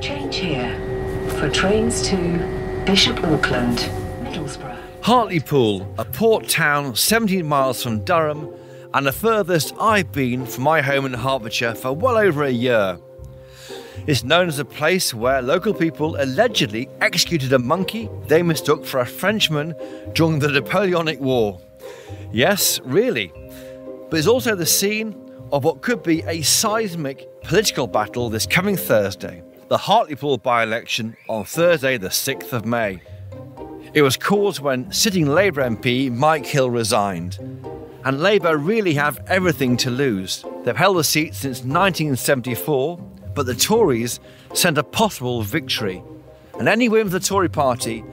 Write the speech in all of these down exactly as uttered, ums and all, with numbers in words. Change here for trains to Bishop Auckland, Middlesbrough. Hartlepool, a port town seventeen miles from Durham and the furthest I've been from my home in Hertfordshire for well over a year. It's known as a place where local people allegedly executed a monkey they mistook for a Frenchman during the Napoleonic War. Yes, really. But it's also the scene of what could be a seismic political battle this coming Thursday, the Hartlepool by-election on Thursday the sixth of May. It was caused when sitting Labour M P Mike Hill resigned. And Labour really have everything to lose. They've held the seat since nineteen seventy-four, but the Tories sent a possible victory. And any win for the Tory party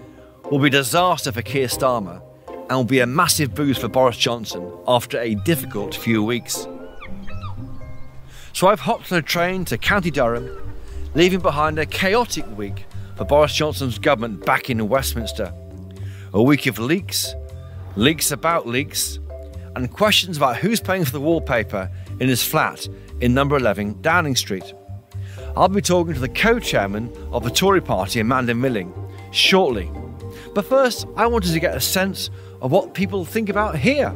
will be a disaster for Keir Starmer and will be a massive boost for Boris Johnson after a difficult few weeks. So I've hopped on a train to County Durham, leaving behind a chaotic week for Boris Johnson's government back in Westminster. A week of leaks, leaks about leaks, and questions about who's paying for the wallpaper in his flat in number eleven Downing Street. I'll be talking to the co-chairman of the Tory party, Amanda Milling, shortly. But first, I wanted to get a sense of what people think about here.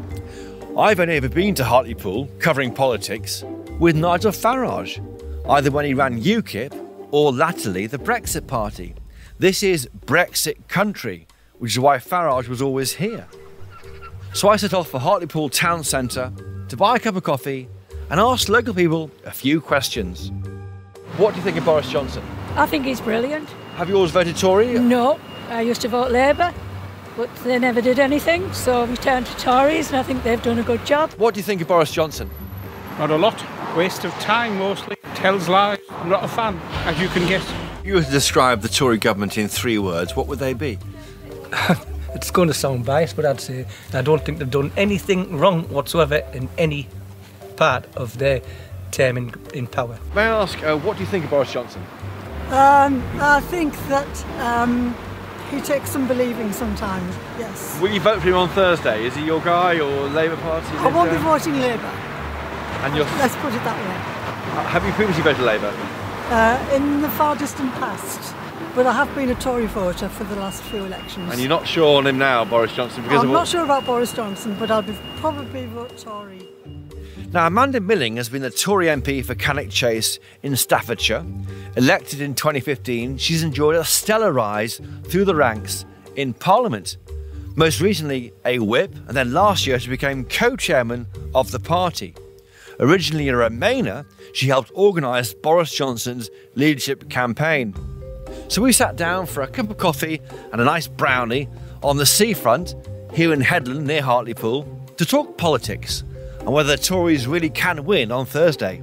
I've only ever been to Hartlepool, covering politics, with Nigel Farage, either when he ran UKIP or latterly the Brexit Party. This is Brexit country, which is why Farage was always here. So I set off for Hartlepool town centre to buy a cup of coffee and ask local people a few questions. What do you think of Boris Johnson? I think he's brilliant. Have you always voted Tory? No, I used to vote Labour, but they never did anything, so we turned to Tories and I think they've done a good job. What do you think of Boris Johnson? Not a lot. Waste of time, mostly. Tells lies. I'm not a fan, as you can guess. If you were to describe the Tory government in three words, what would they be? It's going to sound biased, but I'd say I don't think they've done anything wrong whatsoever in any part of their term in, in power. May I ask, uh, what do you think of Boris Johnson? Um, I think that um, he takes some believing sometimes, yes. Will you vote for him on Thursday? Is he your guy or Labour Party? I won't be voting Labour. And you're... Let's put it that way. Uh, have you previously voted Labour? Uh, in the far distant past. But I have been a Tory voter for the last few elections. And you're not sure on him now, Boris Johnson? Because I'm of what... not sure about Boris Johnson, but I'll be probably vote Tory. Now, Amanda Milling has been the Tory M P for Cannock Chase in Staffordshire. Elected in twenty fifteen, she's enjoyed a stellar rise through the ranks in Parliament. Most recently, a whip, and then last year she became co-chairman of the party. Originally a Remainer, she helped organise Boris Johnson's leadership campaign. So we sat down for a cup of coffee and a nice brownie on the seafront here in Headland near Hartlepool to talk politics and whether the Tories really can win on Thursday.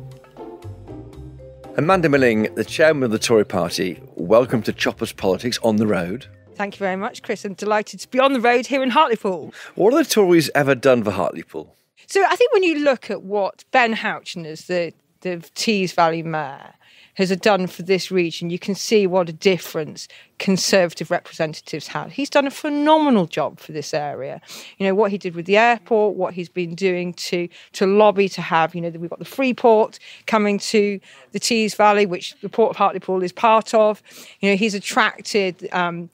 Amanda Milling, the chairman of the Tory party, welcome to Chopper's Politics on the Road. Thank you very much, Chris. I'm delighted to be on the road here in Hartlepool. What have the Tories ever done for Hartlepool? So I think when you look at what Ben Houchen, as the, the Tees Valley mayor, has done for this region, you can see what a difference Conservative representatives had. He's done a phenomenal job for this area. You know, what he did with the airport, what he's been doing to to lobby to have, you know, we've got the free port coming to the Tees Valley, which the port of Hartlepool is part of. You know, he's attracted... Um,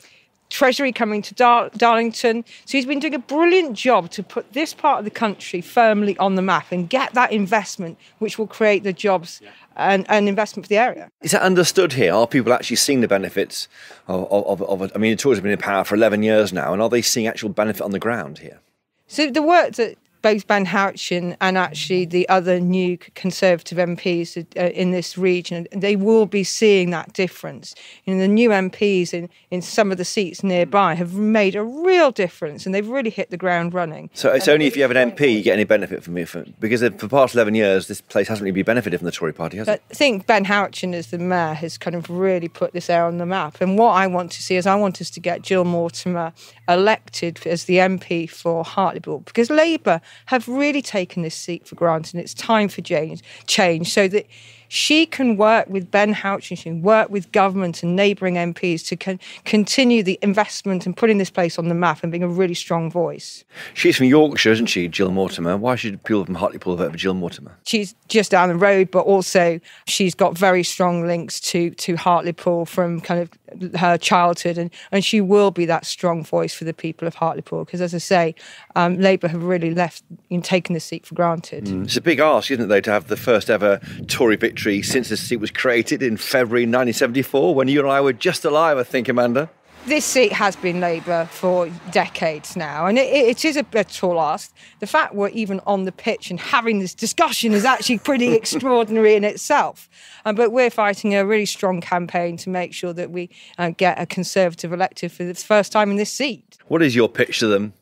Treasury coming to Dar Darlington. So he's been doing a brilliant job to put this part of the country firmly on the map and get that investment, which will create the jobs and, and investment for the area. Is that understood here? Are people actually seeing the benefits of, of, of, of I mean, the Tories have been in power for eleven years now, and are they seeing actual benefit on the ground here? So the work that both Ben Houchen and actually the other new Conservative M Ps in this region, they will be seeing that difference. You know, the new M Ps in, in some of the seats nearby have made a real difference and they've really hit the ground running. So it's only if you have an M P you get any benefit from it, because for the past eleven years this place hasn't really been benefited from the Tory party, has it? I think Ben Houchen as the mayor has kind of really put this area on the map, and what I want to see is I want us to get Jill Mortimer elected as the M P for Hartlepool, because Labour have really taken this seat for granted, and it's time for change, change so that she can work with Ben Houchen, she can work with government and neighbouring M Ps to con continue the investment and putting this place on the map and being a really strong voice. She's from Yorkshire, isn't she, Jill Mortimer? Why should people from Hartlepool vote for Jill Mortimer? She's just down the road, but also she's got very strong links to, to Hartlepool from kind of her childhood, and, and she will be that strong voice for the people of Hartlepool because, as I say, um, Labour have really left you know, taken this seat for granted. Mm. It's a big ask, isn't it, though, to have the first ever Tory victory since the seat was created in February nineteen seventy-four, when you and I were just alive, I think, Amanda. This seat has been Labour for decades now, and it, it is a, a tall ask. The fact we're even on the pitch and having this discussion is actually pretty extraordinary in itself. Um, but we're fighting a really strong campaign to make sure that we uh, get a Conservative elected for the first time in this seat. What is your pitch to them?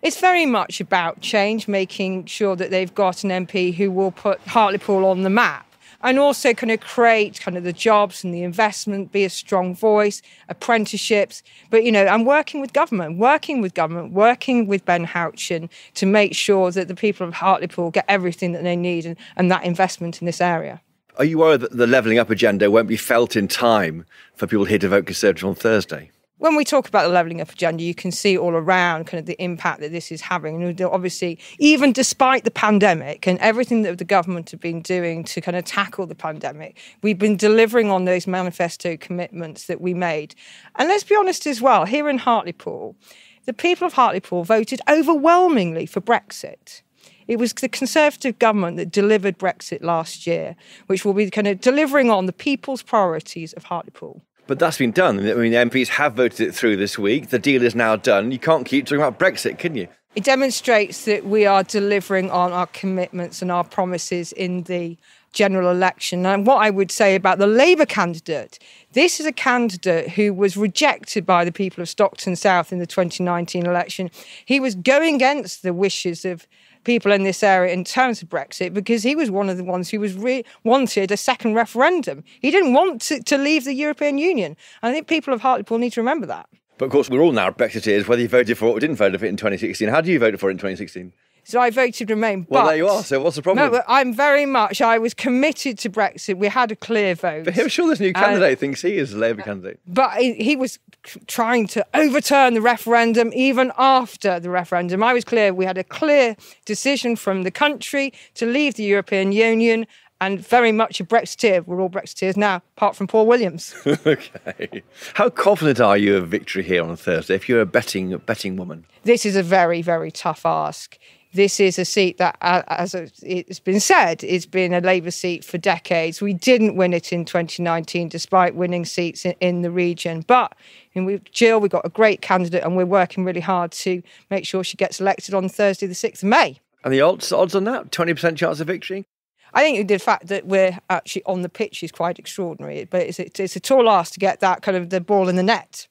It's very much about change, making sure that they've got an M P who will put Hartlepool on the map. And also kind of create kind of the jobs and the investment, be a strong voice, apprenticeships. But, you know, I'm working with government, working with government, working with Ben Houchen to make sure that the people of Hartlepool get everything that they need and, and that investment in this area. Are you worried that the levelling up agenda won't be felt in time for people here to vote Conservative on Thursday? When we talk about the levelling up agenda, you can see all around kind of the impact that this is having. And obviously, even despite the pandemic and everything that the government have been doing to kind of tackle the pandemic, we've been delivering on those manifesto commitments that we made. And let's be honest as well, here in Hartlepool, the people of Hartlepool voted overwhelmingly for Brexit. It was the Conservative government that delivered Brexit last year, which will be kind of delivering on the people's priorities of Hartlepool. But that's been done. I mean, the M Ps have voted it through this week. The deal is now done. You can't keep talking about Brexit, can you? It demonstrates that we are delivering on our commitments and our promises in the general election. And what I would say about the Labour candidate, this is a candidate who was rejected by the people of Stockton South in the twenty nineteen election. He was going against the wishes of people in this area in terms of Brexit because he was one of the ones who was re wanted a second referendum. He didn't want to, to leave the European Union. And I think people of Hartlepool need to remember that. But of course, we're all now Brexiteers, whether you voted for it or didn't vote for it in twenty sixteen. How do you vote for it in twenty sixteen? So I voted Remain. Well, but there you are. So what's the problem? No, I'm very much, I was committed to Brexit. We had a clear vote. But I'm sure this new candidate um, thinks he is a Labour candidate. But he was trying to overturn the referendum even after the referendum. I was clear. We had a clear decision from the country to leave the European Union, and very much a Brexiteer. We're all Brexiteers now, apart from Paul Williams. OK. How confident are you of victory here on Thursday if you're a betting, a betting woman? This is a very, very tough ask. This is a seat that, as it's been said, it's been a Labour seat for decades. We didn't win it in twenty nineteen, despite winning seats in, in the region. But in with Jill, we've got a great candidate, and we're working really hard to make sure she gets elected on Thursday, the sixth of May. And the odds, odds on that? twenty percent chance of victory? I think the fact that we're actually on the pitch is quite extraordinary. But it's, it's a tall ask to get that kind of the ball in the net.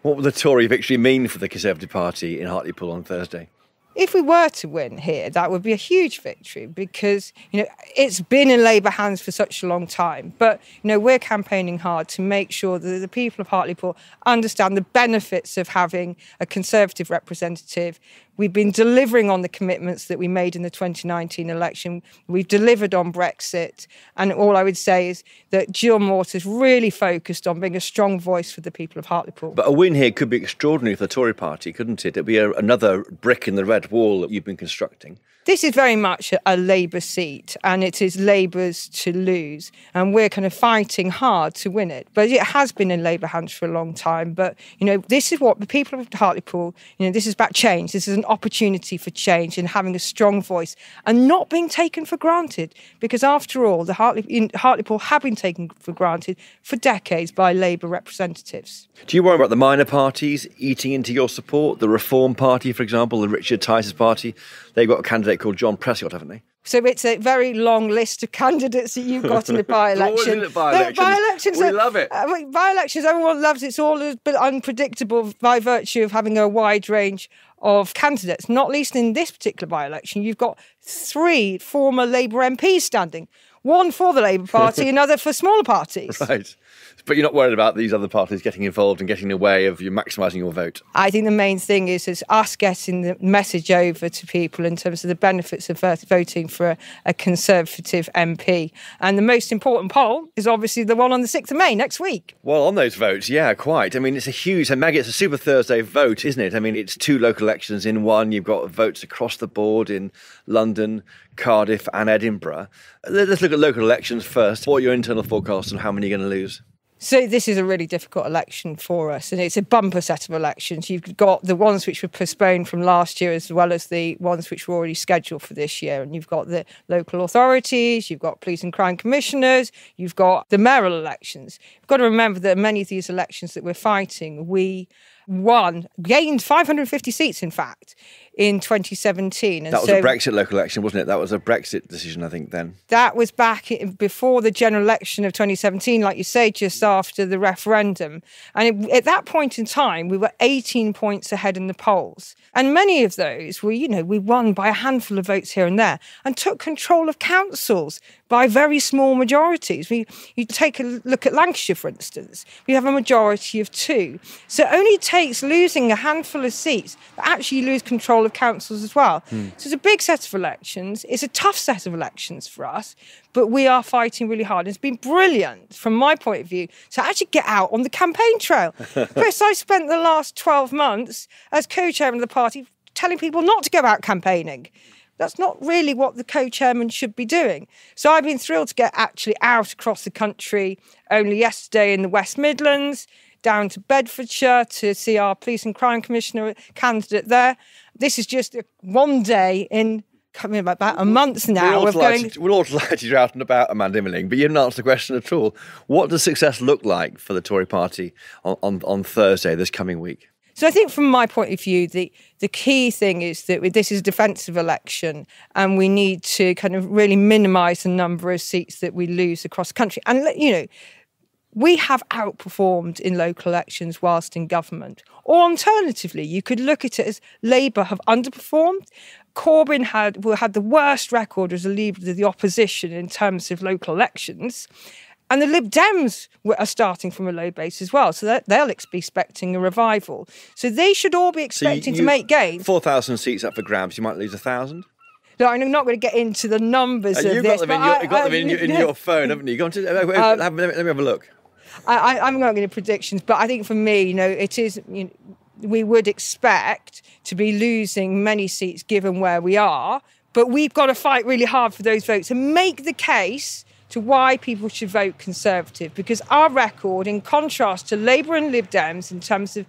What will the Tory victory mean for the Conservative Party in Hartlepool on Thursday? If we were to win here, that would be a huge victory because, you know, it's been in Labour hands for such a long time. But, you know, we're campaigning hard to make sure that the people of Hartlepool understand the benefits of having a Conservative representative. We've been delivering on the commitments that we made in the twenty nineteen election. We've delivered on Brexit. And all I would say is that Jill Mortimer is really focused on being a strong voice for the people of Hartlepool. But a win here could be extraordinary for the Tory party, couldn't it? It'd be a, another brick in the Red Wall that you've been constructing. This is very much a, a Labour seat, and it is Labour's to lose. And we're kind of fighting hard to win it. But it has been in Labour hands for a long time. But, you know, this is what the people of Hartlepool, you know, this is about change. This is an opportunity for change and having a strong voice and not being taken for granted, because after all the Hartle Hartlepool have been taken for granted for decades by Labour representatives. Do you worry about the minor parties eating into your support? The Reform Party, for example, the Richard Tyson Party, they've got a candidate called John Prescott, haven't they? So it's a very long list of candidates that you've got in a by-election. All by-elections. By-elections we are, love it. Uh, by-elections, everyone loves it. It's all a bit unpredictable by virtue of having a wide range of candidates, not least in this particular by-election. You've got three former Labour M Ps standing. One for the Labour Party, another for smaller parties. Right. But you're not worried about these other parties getting involved and getting in the way of you maximising your vote? I think the main thing is, is us getting the message over to people in terms of the benefits of voting for a, a Conservative M P. And the most important poll is obviously the one on the sixth of May next week. Well, on those votes, yeah, quite. I mean, it's a huge... And Maggie, it's a Super Thursday vote, isn't it? I mean, it's two local elections in one. You've got votes across the board in London, Cardiff and Edinburgh. Let's look at local elections first. What are your internal forecasts on how many you're going to lose? So this is a really difficult election for us, and it's a bumper set of elections. You've got the ones which were postponed from last year as well as the ones which were already scheduled for this year, and you've got the local authorities, you've got police and crime commissioners, you've got the mayoral elections. You've got to remember that many of these elections that we're fighting, we won, gained five hundred fifty seats, in fact, in twenty seventeen. And that was so, a Brexit local election, wasn't it? That was a Brexit decision, I think, then. That was back in, before the general election of twenty seventeen, like you say, just after the referendum. And it, at that point in time, we were eighteen points ahead in the polls. And many of those were, you know, we won by a handful of votes here and there and took control of councils by very small majorities. We, you take a look at Lancashire, for instance, we have a majority of two. So it only takes losing a handful of seats that actually lose control of councils as well. Mm. So it's a big set of elections. It's a tough set of elections for us, but we are fighting really hard. It's been brilliant, from my point of view, to actually get out on the campaign trail. Chris, I spent the last twelve months as co-chairman of the party telling people not to go out campaigning. That's not really what the co-chairman should be doing. So I've been thrilled to get actually out across the country, only yesterday in the West Midlands, down to Bedfordshire to see our police and crime commissioner candidate there. This is just one day in, coming about, about a month now. We're all, going... we're all delighted you're out and about, Amanda Milling, but you didn't answer the question at all. What does success look like for the Tory party on, on, on Thursday, this coming week? So I think from my point of view, the, the key thing is that this is a defensive election and we need to kind of really minimise the number of seats that we lose across the country. And, you know, we have outperformed in local elections whilst in government. Or alternatively, you could look at it as Labour have underperformed. Corbyn had, had the worst record as a leader of the opposition in terms of local elections. And the Lib Dems are starting from a low base as well, so they'll be expecting a revival. So they should all be expecting so you, to make gains. four thousand seats up for grabs, you might lose one thousand? No, I'm not going to get into the numbers uh, of you've this. You've got them, in your, I, got them I, in, your, in your phone, haven't you? Go on to, uh, um, have, let me have a look. I, I'm not going to predictions, but I think for me, you know, it is, you know, we would expect to be losing many seats given where we are, but we've got to fight really hard for those votes and make the case to why people should vote Conservative, because our record, in contrast to Labour and Lib Dems in terms of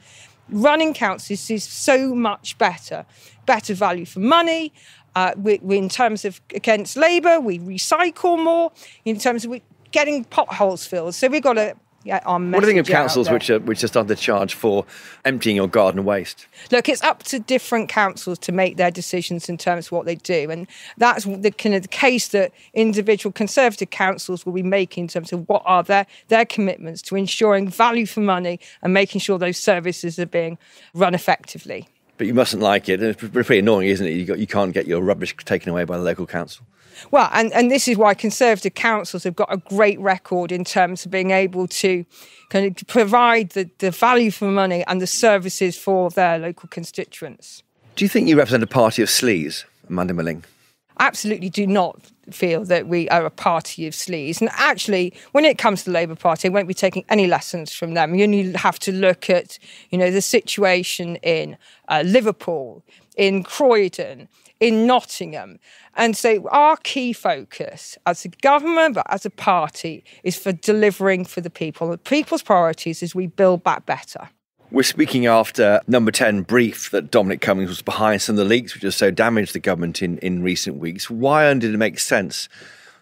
running councils, is so much better. Better value for money. Uh, we, we, in terms of against Labour, we recycle more. In terms of we, getting potholes filled, so we've got to... Yeah, what do you think of councils which are, which are starting to charge for emptying your garden waste? Look, it's up to different councils to make their decisions in terms of what they do. And that's the kind of the case that individual Conservative councils will be making in terms of what are their, their commitments to ensuring value for money and making sure those services are being run effectively. But you mustn't like it. It's pretty annoying, isn't it? You, got, you can't get your rubbish taken away by the local council. Well, and, and this is why Conservative councils have got a great record in terms of being able to kind of provide the, the value for money and the services for their local constituents. Do you think you represent a party of sleaze, Amanda Milling? Absolutely do not feel that we are a party of sleaze. And actually, when it comes to the Labour Party, I won't be taking any lessons from them. You only have to look at, you know, the situation in uh, Liverpool, in Croydon, in Nottingham. And so our key focus as a government, but as a party, is for delivering for the people. The people's priorities is we build back better. We're speaking after Number ten brief that Dominic Cummings was behind some of the leaks which has so damaged the government in, in recent weeks. Why did it make sense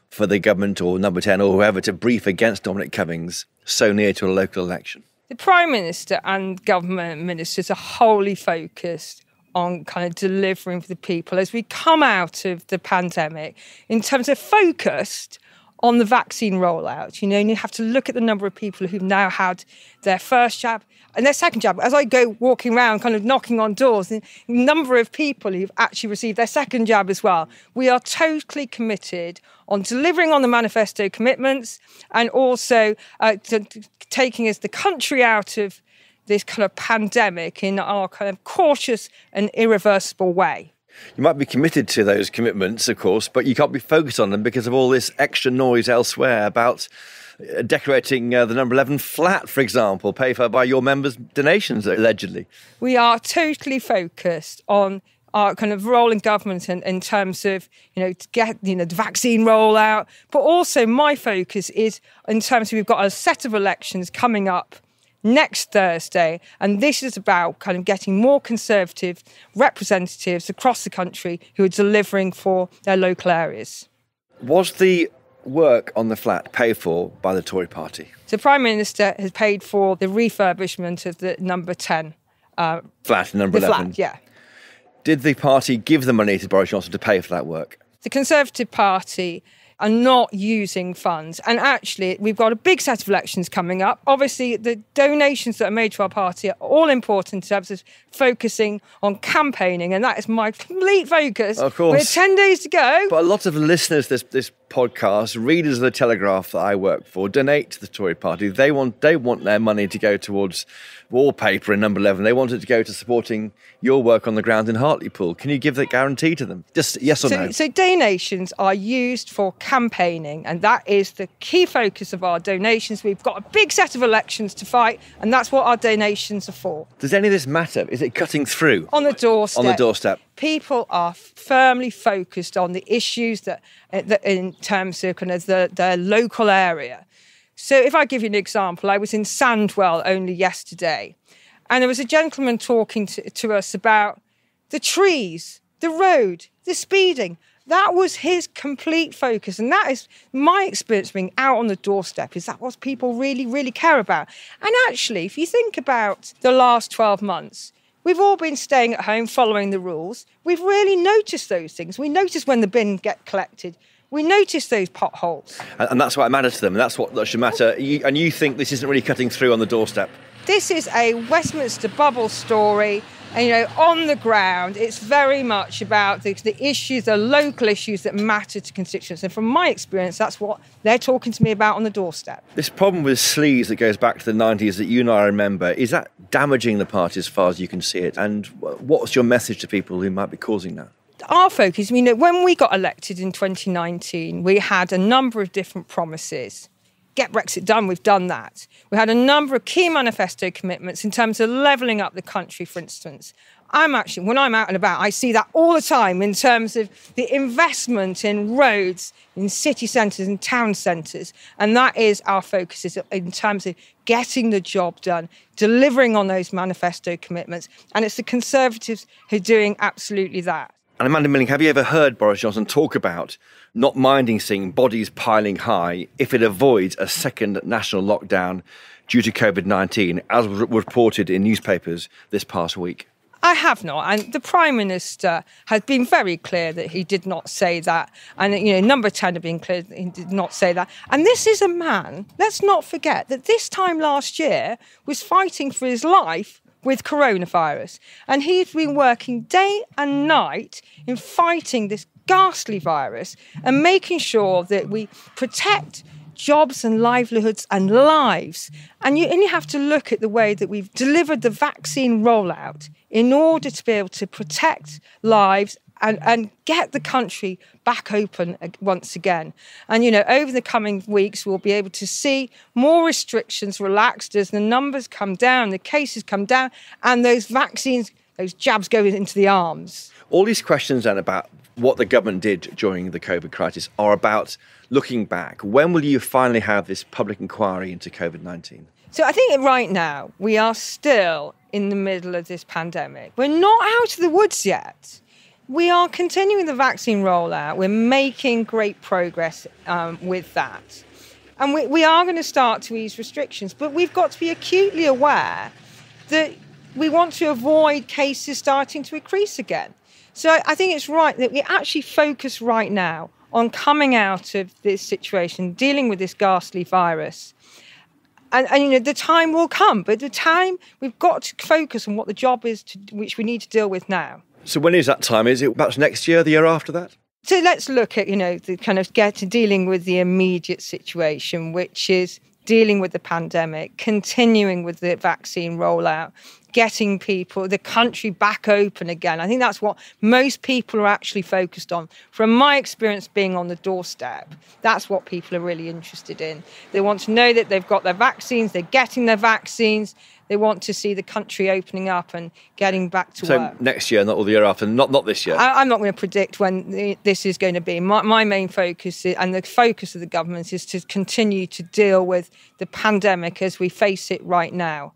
for the government or Number ten or whoever to brief against Dominic Cummings so near to a local election? The Prime Minister and government ministers are wholly focused on kind of delivering for the people as we come out of the pandemic in terms of focused on the vaccine rollout, you know, and you have to look at the number of people who've now had their first jab and their second jab. As I go walking around, kind of knocking on doors, the number of people who've actually received their second jab as well. We are totally committed on delivering on the manifesto commitments and also uh, to, to taking us the country out of this kind of pandemic in our kind of cautious and irreversible way. You might be committed to those commitments, of course, but you can't be focused on them because of all this extra noise elsewhere about decorating uh, the number eleven flat, for example, paid for by your members' donations, allegedly. We are totally focused on our kind of role in government in, in terms of, you know, to get, you know, the vaccine rollout. But also my focus is in terms of we've got a set of elections coming up next Thursday, and this is about kind of getting more Conservative representatives across the country who are delivering for their local areas. Was the work on the flat paid for by the Tory party? The Prime Minister has paid for the refurbishment of the number ten. Uh, flat, number eleven? Flat, yeah. Did the party give the money to Boris Johnson to pay for that work? The Conservative Party are not using funds. And actually, we've got a big set of elections coming up. Obviously, the donations that are made to our party are all important in terms of focusing on campaigning. And that is my complete focus. Of course. We have ten days to go. But a lot of listeners to this, this podcast, readers of the Telegraph that I work for, donate to the Tory party. They want, they want their money to go towards wallpaper in number eleven. They want it to go to supporting your work on the ground in Hartlepool. Can you give that guarantee to them? Just yes or so, no? So donations are used for campaigning, and that is the key focus of our donations. We've got a big set of elections to fight, and that's what our donations are for. Does any of this matter? Is it cutting through? On the doorstep. On the doorstep. People are firmly focused on the issues that, that in terms of kind of the, their local area. So if I give you an example, I was in Sandwell only yesterday, and there was a gentleman talking to, to us about the trees, the road, the speeding. That was his complete focus. And that is my experience being out on the doorstep, is that what people really, really care about. And actually, if you think about the last twelve months, we've all been staying at home following the rules. We've really noticed those things. We notice when the bin gets collected. We notice those potholes. And that's what matters to them. That's what that should matter. And you think this isn't really cutting through on the doorstep? This is a Westminster bubble story. And, you know, on the ground, it's very much about the, the issues, the local issues that matter to constituents. And from my experience, that's what they're talking to me about on the doorstep. This problem with sleaze that goes back to the nineties that you and I remember, is that damaging the party as far as you can see it? And what's your message to people who might be causing that? Our focus, you know, when we got elected in twenty nineteen, we had a number of different promises. Get Brexit done, we've done that. We had a number of key manifesto commitments in terms of levelling up the country, for instance. I'm actually, when I'm out and about, I see that all the time in terms of the investment in roads, in city centres and town centres. And that is our focus, is in terms of getting the job done, delivering on those manifesto commitments. And it's the Conservatives who are doing absolutely that. And Amanda Milling, have you ever heard Boris Johnson talk about not minding seeing bodies piling high if it avoids a second national lockdown due to COVID nineteen, as was reported in newspapers this past week? I have not. And the Prime Minister has been very clear that he did not say that. And, you know, number ten have been clear that he did not say that. And this is a man, let's not forget, that this time last year was fighting for his life with coronavirus. And he's been working day and night in fighting this ghastly virus and making sure that we protect jobs and livelihoods and lives. And you only have to look at the way that we've delivered the vaccine rollout in order to be able to protect lives and, and get the country back open once again. And, you know, over the coming weeks, we'll be able to see more restrictions relaxed as the numbers come down, the cases come down, and those vaccines, those jabs go into the arms. All these questions then about what the government did during the COVID crisis are about looking back. When will you finally have this public inquiry into COVID nineteen? So I think right now we are still in the middle of this pandemic. We're not out of the woods yet. We are continuing the vaccine rollout. We're making great progress um, with that. And we, we are going to start to ease restrictions, but we've got to be acutely aware that we want to avoid cases starting to increase again. So I think it's right that we actually focus right now on coming out of this situation, dealing with this ghastly virus. And, and, you know, the time will come, but the time, we've got to focus on what the job is to, which we need to deal with now. So when is that time? Is it perhaps next year, the year after that? So let's look at, you know, the kind of get to dealing with the immediate situation, which is dealing with the pandemic, continuing with the vaccine rollout, getting people, the country back open again. I think that's what most people are actually focused on. From my experience being on the doorstep, that's what people are really interested in. They want to know that they've got their vaccines, they're getting their vaccines. They want to see the country opening up and getting back to so work. So next year, not all the year after, not, not this year? I, I'm not going to predict when this is going to be. My, my main focus is, and the focus of the government is to continue to deal with the pandemic as we face it right now.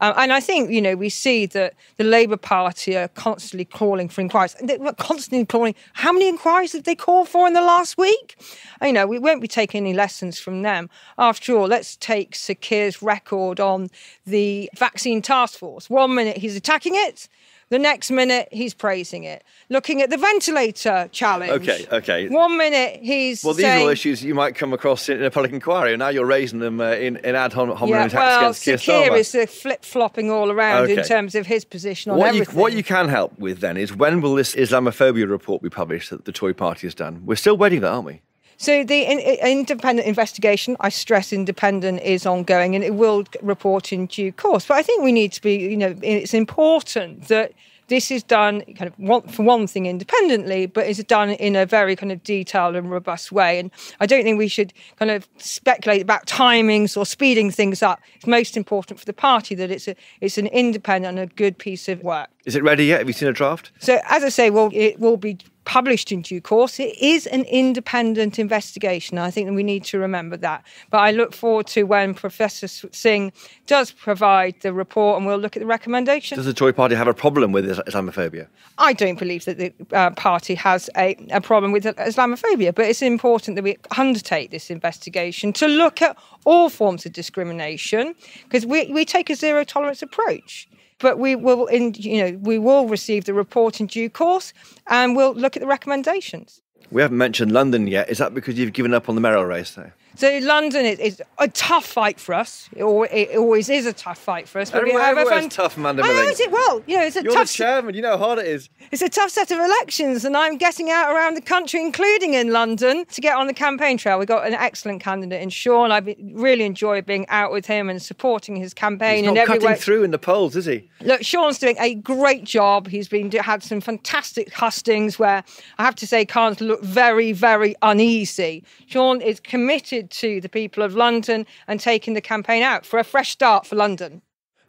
Um, and I think, you know, we see that the Labour Party are constantly calling for inquiries. They're constantly calling. How many inquiries did they call for in the last week? You know, we won't be taking any lessons from them. After all, let's take Sir Keir's record on the vaccine task force. One minute he's attacking it. The next minute, he's praising it. Looking at the ventilator challenge. OK, OK. One minute, he's Well, these saying, are all issues you might come across in, in a public inquiry, and now you're raising them uh, in, in ad hominem yeah, attacks well, against Keir Starmer. Well, Keir is flip-flopping all around okay. in terms of his position on what everything. You, what you can help with, then, is when will this Islamophobia report be published that the Tory party has done? We're still waiting for that, aren't we? So the in, in, independent investigation, I stress independent, is ongoing and it will report in due course. But I think we need to be, you know, it's important that this is done kind of one, for one thing independently, but it's done in a very kind of detailed and robust way. And I don't think we should kind of speculate about timings or speeding things up. It's most important for the party that it's a, it's an independent and a good piece of work. Is it ready yet? Have you seen a draft? So as I say, well, it will be published in due course. It is an independent investigation. I think that we need to remember that. But I look forward to when Professor Singh does provide the report and we'll look at the recommendations. Does the Tory party have a problem with Islamophobia? I don't believe that the uh, party has a, a problem with Islamophobia, but it's important that we undertake this investigation to look at all forms of discrimination because we, we take a zero tolerance approach. But we will, in, you know, we will receive the report in due course and we'll look at the recommendations. We haven't mentioned London yet. Is that because you've given up on the mayoral race, though? So London is, is a tough fight for us. It, or, it always is a tough fight for us. But everywhere, we have everywhere is tough, Amanda Milling. I know, is it? Well, you know, it's a You're tough... You're the chairman. You know how hard it is. It's a tough set of elections, and I'm getting out around the country, including in London, to get on the campaign trail. We've got an excellent candidate in Sean. I really enjoy being out with him and supporting his campaign. He's not and cutting everywhere. through in the polls, is he? Look, Sean's doing a great job. He's been had some fantastic hustings where, I have to say, Khan's looked very, very uneasy. Sean is committed to the people of London and taking the campaign out for a fresh start for London.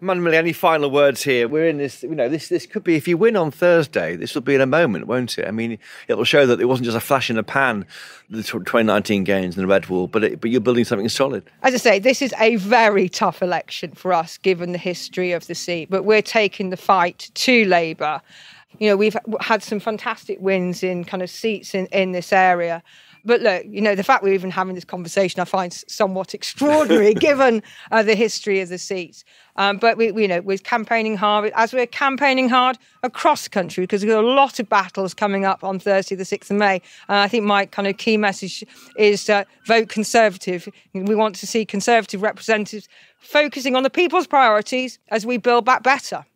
Amanda Milling, any final words here? We're in this, you know, this this could be, if you win on Thursday, this will be in a moment, won't it? I mean, it'll show that it wasn't just a flash in the pan, the twenty nineteen gains and the Red Wall, but, it, but you're building something solid. As I say, this is a very tough election for us, given the history of the seat, but we're taking the fight to Labour. You know, we've had some fantastic wins in kind of seats in, in this area. But look, you know, the fact we're even having this conversation, I find somewhat extraordinary given uh, the history of the seats. Um, but, we, we, you know, we're campaigning hard, as we're campaigning hard across the country, because we've got a lot of battles coming up on Thursday, the sixth of May. And I think my kind of key message is uh, vote Conservative. We want to see Conservative representatives focusing on the people's priorities as we build back better.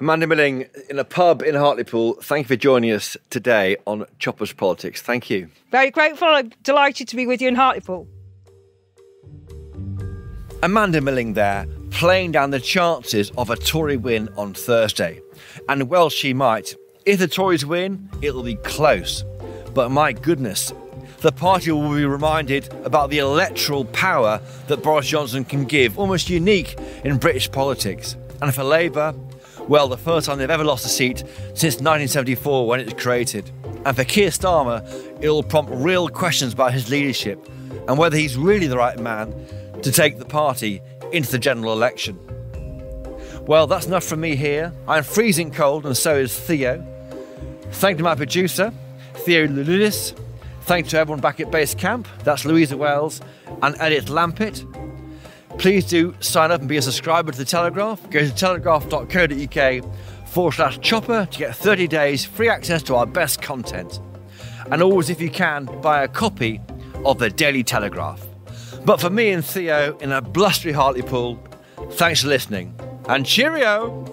Amanda Milling, in a pub in Hartlepool, thank you for joining us today on Chopper's Politics. Thank you. Very grateful. I'm delighted to be with you in Hartlepool. Amanda Milling there, playing down the chances of a Tory win on Thursday. And well, she might. If the Tories win, it'll be close. But my goodness, the party will be reminded about the electoral power that Boris Johnson can give, almost unique in British politics. And for Labour, well, the first time they've ever lost a seat since nineteen seventy-four when it was created. And for Keir Starmer, it'll prompt real questions about his leadership and whether he's really the right man to take the party into the general election. Well, that's enough from me here. I'm freezing cold and so is Theo. Thank you to my producer, Theo Lulunis. Thanks to everyone back at base camp. That's Louisa Wells and Edith Lampett. Please do sign up and be a subscriber to The Telegraph. Go to telegraph dot co dot uk forward slash chopper to get thirty days free access to our best content. and always, if you can, buy a copy of the Daily Telegraph. But for me and Theo in a blustery Hartlepool, thanks for listening and cheerio!